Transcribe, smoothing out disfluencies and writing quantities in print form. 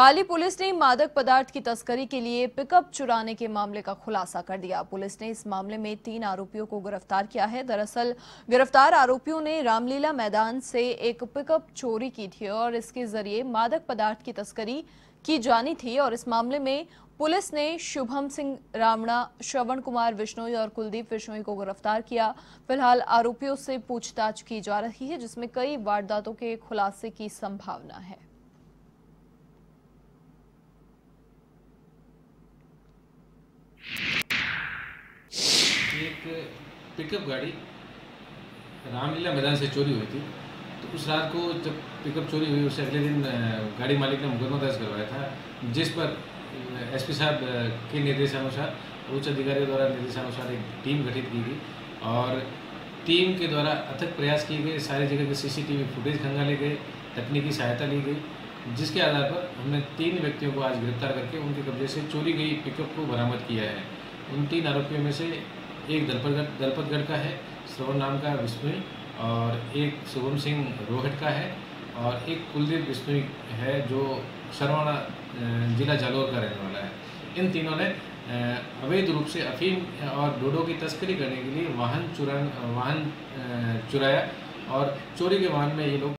पाली police ने मादक पदार्थ की तस्करी के लिए पिकअप चुराने के मामले का खुलासा कर दिया। पुलिस ने इस मामले में 3 आरोपियों को गिरफ्तार किया है। दरअसल गिरफ्तार आरोपियों ने रामलीला मैदान से एक पिकअप चोरी की थी और इसके जरिए मादक पदार्थ की तस्करी की जानी थी। और इस मामले में पुलिस ने शुभम सिंह रामणा, श्रवण कुमार विश्नोई और कुलदीप विश्नोई को गिरफ्तार किया। फिलहाल आरोपियों से पूछताछ की जा रही है, जिसमें कई वारदातों के खुलासे की संभावना है। एक पिकअप गाड़ी रामलीला मैदान से चोरी हुई थी, तो उस रात को जब पिकअप चोरी हुई उससे अगले दिन गाड़ी मालिक ने मुकदमा दर्ज करवाया था, जिस पर एसपी साहब के निर्देशानुसार उच्च अधिकारियों द्वारा निर्देशानुसार एक टीम गठित की गई और टीम के द्वारा अथक प्रयास किए गए। सारी जगह के सीसीटीवी फुटेज खंगाले गए, तकनीकी सहायता ली गई, जिसके आधार पर हमने 3 व्यक्तियों को आज गिरफ्तार करके उनके कब्जे से चोरी गई पिकअप को बरामद किया है। उन 3 आरोपियों में से एक दलपतगढ़ का है, श्रवण नाम का विश्नोई, और एक शुभम सिंह रोहट का है और एक कुलदीप विश्नोई है जो सरवाना जिला जालौर का रहने वाला है। इन तीनों ने अवैध रूप से अफीम और डोडो की तस्करी करने के लिए वाहन चुराया और चोरी के वाहन में ये लोग